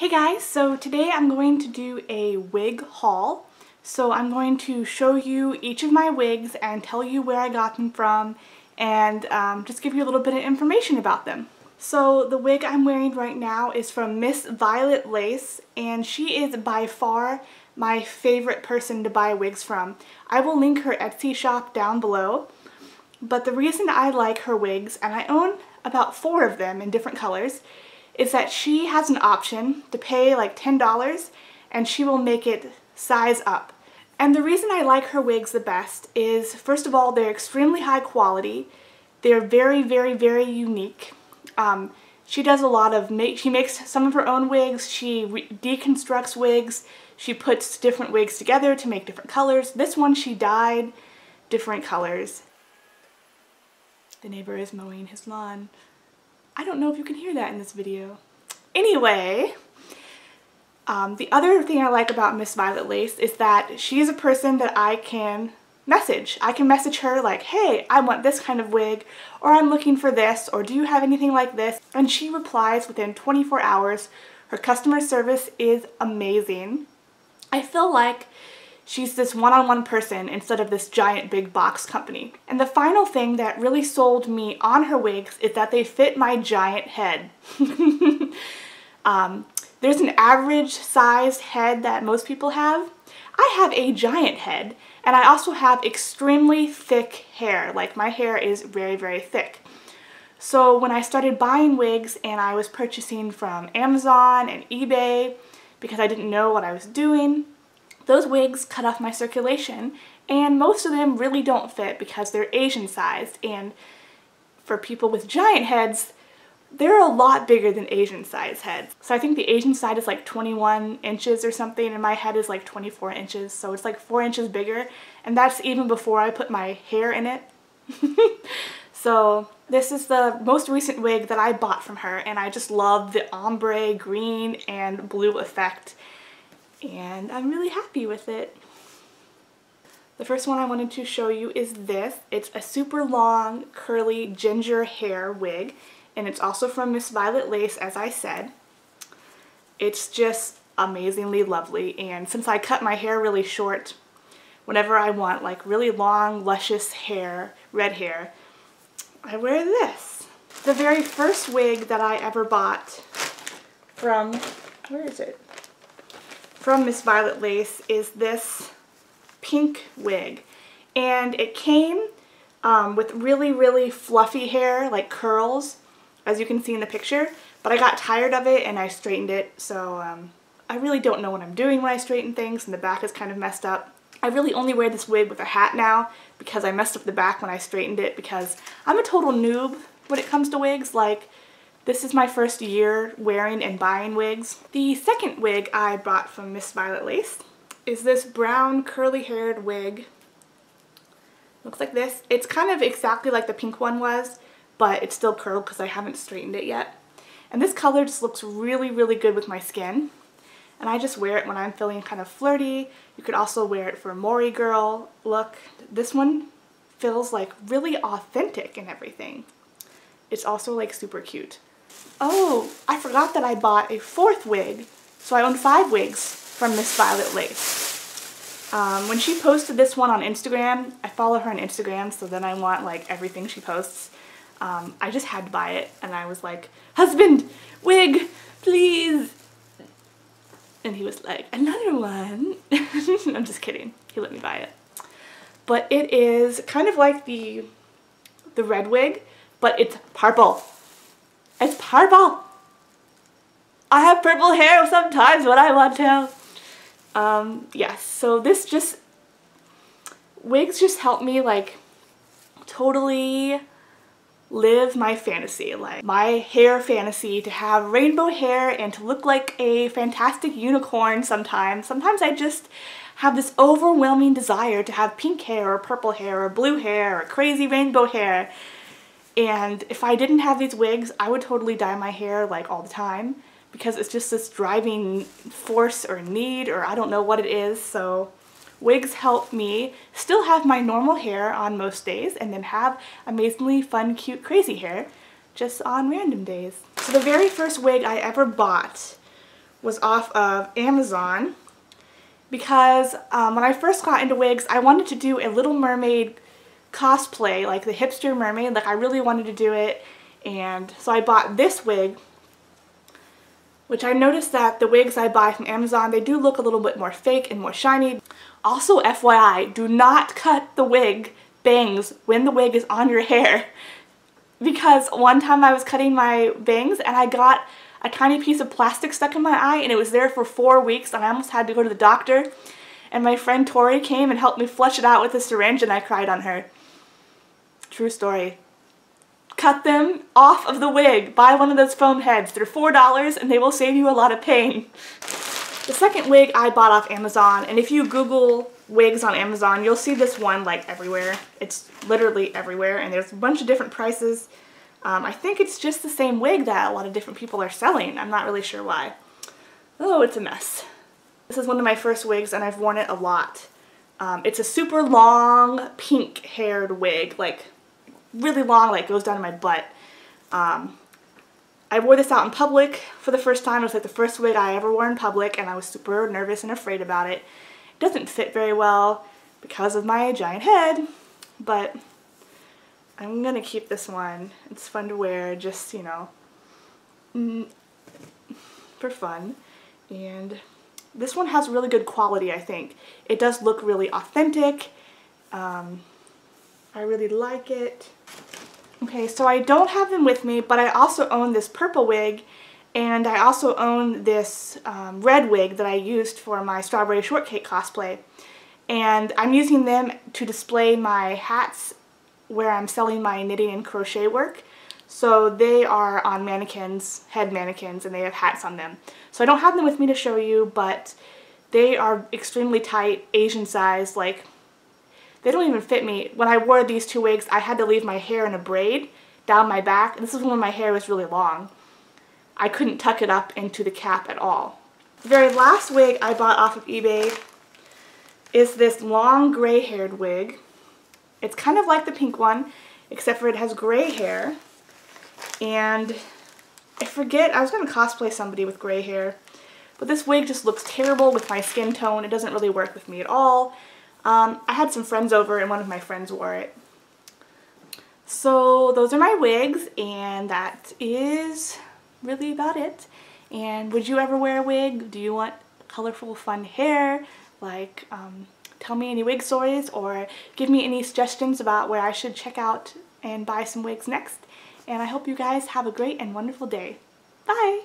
Hey guys, so today I'm going to do a wig haul. So I'm going to show you each of my wigs and tell you where I got them from and just give you a little bit of information about them. So the wig I'm wearing right now is from Miss Violet Lace, and she is by far my favorite person to buy wigs from. I will link her Etsy shop down below, but the reason I like her wigs, and I own about 4 of them in different colors, is that she has an option to pay like $10 and she will make it size up. And the reason I like her wigs the best is, first of all, they're extremely high quality. They're very, very, very unique. She does a lot of, she makes some of her own wigs, she deconstructs wigs, she puts different wigs together to make different colors. This one she dyed different colors. The neighbor is mowing his lawn. I don't know if you can hear that in this video. Anyway, the other thing I like about Miss Violet Lace is that she is a person that I can message. I can message her like, hey, I want this kind of wig, or I'm looking for this, or do you have anything like this? And she replies within 24 hours. Her customer service is amazing. I feel like she's this one-on-one person instead of this giant big box company. And the final thing that really sold me on her wigs is that they fit my giant head. There's an average sized head that most people have. I have a giant head, and I also have extremely thick hair. Like, my hair is very, very thick. So when I started buying wigs and I was purchasing from Amazon and eBay because I didn't know what I was doing, those wigs cut off my circulation, and most of them really don't fit because they're Asian sized, and for people with giant heads, they're a lot bigger than Asian sized heads. So I think the Asian side is like 21 inches or something, and my head is like 24 inches, so it's like 4 inches bigger, and that's even before I put my hair in it. So this is the most recent wig that I bought from her, and I just love the ombre green and blue effect, and I'm really happy with it. The first one I wanted to show you is this. It's a super long, curly ginger hair wig, and it's also from Miss Violet Lace, as I said. It's just amazingly lovely, and since I cut my hair really short, whenever I want like really long, luscious hair, red hair, I wear this. The very first wig that I ever bought from, where is it? From Miss Violet Lace is this pink wig, and it came with really, really fluffy hair, like curls, as you can see in the picture, but I got tired of it and I straightened it, so I really don't know what I'm doing when I straighten things, and the back is kind of messed up. I really only wear this wig with a hat now because I messed up the back when I straightened it, because I'm a total noob when it comes to wigs. Like, this is my first year wearing and buying wigs. The second wig I bought from Miss Violet Lace is this brown curly haired wig. Looks like this. It's kind of exactly like the pink one was, but it's still curled because I haven't straightened it yet. And this color just looks really, really good with my skin. And I just wear it when I'm feeling kind of flirty. You could also wear it for a Maury girl look. This one feels like really authentic and everything. It's also like super cute. Oh, I forgot that I bought a 4th wig, so I own 5 wigs from Miss Violet Lace. When she posted this one on Instagram, I follow her on Instagram, so then I want like everything she posts. I just had to buy it, and I was like, husband, wig, please. And he was like, another one. I'm just kidding. He let me buy it. But it is kind of like the red wig, but it's purple. It's purple! I have purple hair sometimes when I want to. Yes, so this just, wigs just help me like totally live my fantasy, like my hair fantasy, to have rainbow hair and to look like a fantastic unicorn sometimes. Sometimes I just have this overwhelming desire to have pink hair or purple hair or blue hair or crazy rainbow hair. And if I didn't have these wigs, I would totally dye my hair like all the time, because it's just this driving force or need, or I don't know what it is. So wigs help me still have my normal hair on most days and then have amazingly fun, cute, crazy hair just on random days. So the very first wig I ever bought was off of Amazon because when I first got into wigs, I wanted to do a Little Mermaid cosplay, like the hipster mermaid. Like, I really wanted to do it, and so I bought this wig, which I noticed that the wigs I buy from Amazon, they do look a little bit more fake and more shiny. Also, FYI, do not cut the wig bangs when the wig is on your hair. Because one time I was cutting my bangs and I got a tiny piece of plastic stuck in my eye, and it was there for 4 weeks, and I almost had to go to the doctor. And my friend Tori came and helped me flush it out with a syringe, and I cried on her. True story. Cut them off of the wig. Buy one of those foam heads. They're $4 and they will save you a lot of pain. The second wig I bought off Amazon, and if you Google wigs on Amazon, you'll see this one like everywhere. It's literally everywhere, and there's a bunch of different prices. I think it's just the same wig that a lot of different people are selling. I'm not really sure why. Oh, it's a mess. This is one of my first wigs and I've worn it a lot. It's a super long pink haired wig, like really long, like goes down to my butt. I wore this out in public for the first time. It was like the first wig I ever wore in public, and I was super nervous and afraid about it. It doesn't fit very well because of my giant head, but I'm gonna keep this one. It's fun to wear, just, you know, for fun. And this one has really good quality, I think. It does look really authentic. I really like it. Okay, so I don't have them with me, but I also own this purple wig, and I also own this red wig that I used for my Strawberry Shortcake cosplay. And I'm using them to display my hats where I'm selling my knitting and crochet work. So they are on mannequins, head mannequins, and they have hats on them. So I don't have them with me to show you, but they are extremely tight, Asian size, like they don't even fit me. When I wore these two wigs, I had to leave my hair in a braid down my back. This is when my hair was really long. I couldn't tuck it up into the cap at all. The very last wig I bought off of eBay is this long gray-haired wig. It's kind of like the pink one, except for it has gray hair. And I forget, I was going to cosplay somebody with gray hair, but this wig just looks terrible with my skin tone. It doesn't really work with me at all. I had some friends over and one of my friends wore it. So those are my wigs, and that is really about it. And would you ever wear a wig? Do you want colorful, fun hair? Like, tell me any wig stories, or give me any suggestions about where I should check out and buy some wigs next. And I hope you guys have a great and wonderful day. Bye!